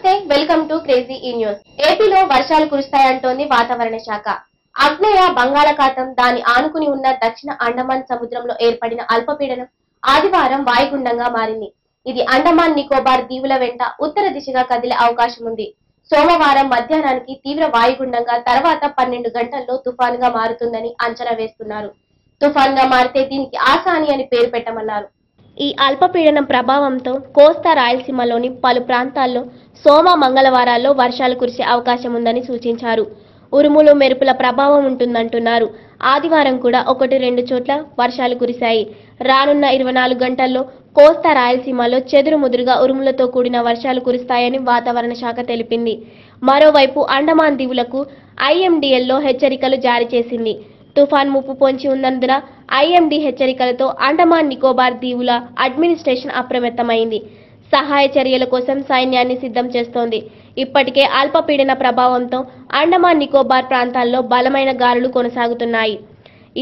नमस्ते welcome to crazy E news. ఏపీలో వర్షాలు కురుస్తాయంటోంది వాతావరణ శాఖ। అగ్నేయ బంగాళాఖాతం దాని ఆనుకుని ఉన్న దక్షిణ అండమాన్ సముద్రంలో ఏర్పడిన అల్పపీడనం ఆదివారం వాయుగుండంగా మారింది। ఇది అండమాన్ నికోబార్ దీవుల వెంట ఉత్తర దిశగా కదిలే అవకాశం ఉంది। సోమవారం మధ్యాహ్నానికి తీవ్ర వాయుగుండంగా తర్వాత 12 గంటల్లో తుఫానుగా మారుతుందని అంచనా వేస్తున్నారు। తుఫానుగా మారితే దీనికి ఆసాని అని పేరు పెట్టమన్నారు। ఈ అల్పపీడనం ప్రభావంతో కోస్తా రాయలసీమలోని పలు ప్రాంతాల్లో సోమ మంగళవారాల్లో వర్షాలు కురిసే అవకాశం ఉందని సూచించారు। ఉరుములు మెరుపుల ప్రభావం ఉంటుందంటున్నారు। ఆదివారం కూడా 1-2 చోట్ల వర్షాలు కురిశాయి। రానున్న 24 గంటల్లో కోస్తా రాయలసీమలో చెదురుముదురుగా ఉరుములతో కూడిన వర్షాలు కురిస్తాయని వాతావరణ శాఖ తెలిపింది। మరోవైపు అండమాన్ దీవులకు ఐఎండీఎల్లో హెచ్చరికలు జారీ చేసింది। తుఫాన్ ముప్పు పొంచి ఉన్నందున ఐఎండీ హెచ్చరికలతో అండమాన్ నికోబార్ దీవుల అడ్మినిస్ట్రేషన్ అప్రమత్తమైంది। సహాయ చర్యల కోసం సైన్యాన్ని సిద్ధం చేస్తోంది। ఇప్పటికే అల్పపీడన ప్రభావంతో అండమాన్ నికోబార్ ప్రాంతాల్లో బలమైన గాలులు కొనసాగుతున్నాయి।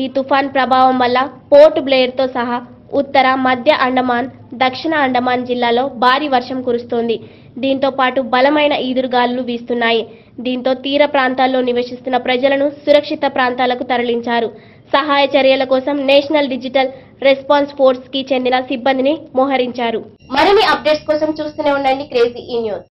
ఈ తుఫాన్ ప్రభావం వల్ల పోర్ట్ బ్లేయర్తో సహా ఉత్తర మధ్య అండమాన్ దక్షిణ అండమాన్ జిల్లాలో భారీ వర్షం కురుస్తోంది। దీంతో పాటు బలమైన ఈదురుగాలులు వీస్తున్నాయి। దీంతో తీర ప్రాంతాల్లో నివసిస్తున్న ప్రజలను సురక్షిత ప్రాంతాలకు తరలించారు। సహాయ చర్యల కోసం నేషనల్ డిజిటల్ రెస్పాన్స్ ఫోర్స్ కి చెందిన సిబ్బందిని మోహరించారు। మరిన్ని అప్డేట్స్ కోసం చూస్తూనే ఉండండి క్రేజీ ఈ న్యూస్।